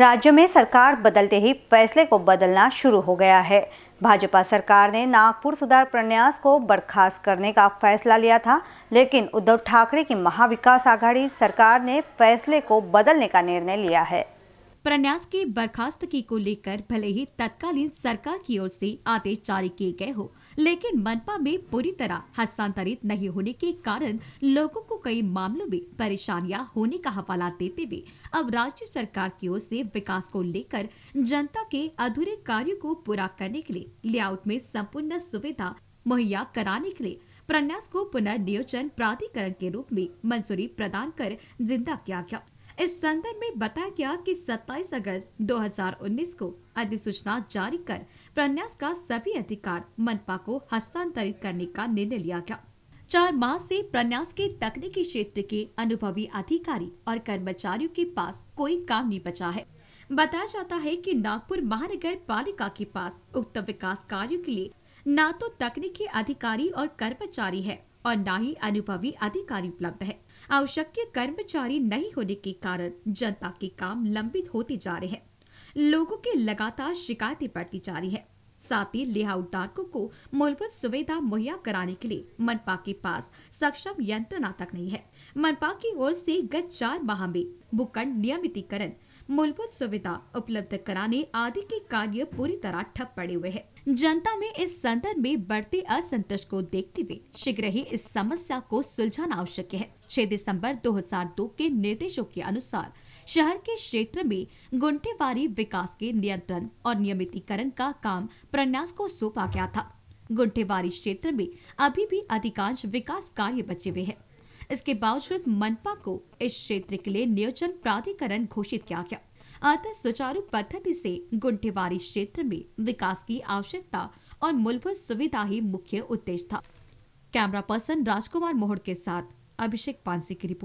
राज्य में सरकार बदलते ही फैसले को बदलना शुरू हो गया है। भाजपा सरकार ने नागपुर सुधार प्रन्यास को बर्खास्त करने का फैसला लिया था, लेकिन उद्धव ठाकरे की महाविकास आघाड़ी सरकार ने फैसले को बदलने का निर्णय लिया है। प्रन्यास की बर्खास्तगी को लेकर भले ही तत्कालीन सरकार की ओर से आदेश जारी किए गए हो, लेकिन मनपा में पूरी तरह हस्तांतरित नहीं होने के कारण लोगों को कई मामलों में परेशानियां होने का हवाला देते हुए अब राज्य सरकार की ओर से विकास को लेकर जनता के अधूरे कार्यों को पूरा करने के लिए लेआउट में संपूर्ण सुविधा मुहैया कराने के लिए प्रन्यास को पुनर्नियोजन प्राधिकरण के रूप में मंजूरी प्रदान कर जिंदा किया गया। इस संदर्भ में बताया गया कि 27 अगस्त 2019 को अधिसूचना जारी कर प्रन्यास का सभी अधिकार मनपा को हस्तांतरित करने का निर्णय लिया गया। 4 माह से प्रन्यास के तकनीकी क्षेत्र के अनुभवी अधिकारी और कर्मचारियों के पास कोई काम नहीं बचा है। बताया जाता है कि नागपुर महानगर पालिका के पास उक्त विकास कार्यों के लिए न तो तकनीकी अधिकारी और कर्मचारी है और न ही अनुभवी अधिकारी उपलब्ध है। आवश्यक कर्मचारी नहीं होने के कारण जनता के काम लंबित होते जा रहे हैं। लोगों के लगातार शिकायतें बढ़ती जा रही है। साथ ही लेआउटधारकों को मूलभूत सुविधा मुहैया कराने के लिए मनपा के पास सक्षम यंत्रणा तक नहीं है। मनपा की ओर से गत 4 माह में भूखंड नियमितीकरण, मूलभूत सुविधा उपलब्ध कराने आदि के कार्य पूरी तरह ठप पड़े हुए हैं। जनता में इस संदर्भ में बढ़ते असंतोष को देखते हुए शीघ्र ही इस समस्या को सुलझाना आवश्यक है। 6 दिसंबर 2002 के निर्देशों के अनुसार शहर के क्षेत्र में गुंठेवारी विकास के नियंत्रण और नियमितीकरण का काम प्रन्यास को सौंपा गया था। गुंठेवारी क्षेत्र में अभी भी अधिकांश विकास कार्य बचे हुए हैं। इसके बावजूद मनपा को इस क्षेत्र के लिए नियोजन प्राधिकरण घोषित किया गया। अतः सुचारू पद्धति से गुंठेवारी क्षेत्र में विकास की आवश्यकता और मूलभूत सुविधा ही मुख्य उद्देश्य था। कैमरा पर्सन राजकुमार मोहड़ के साथ अभिषेक पांसी की रिपोर्ट।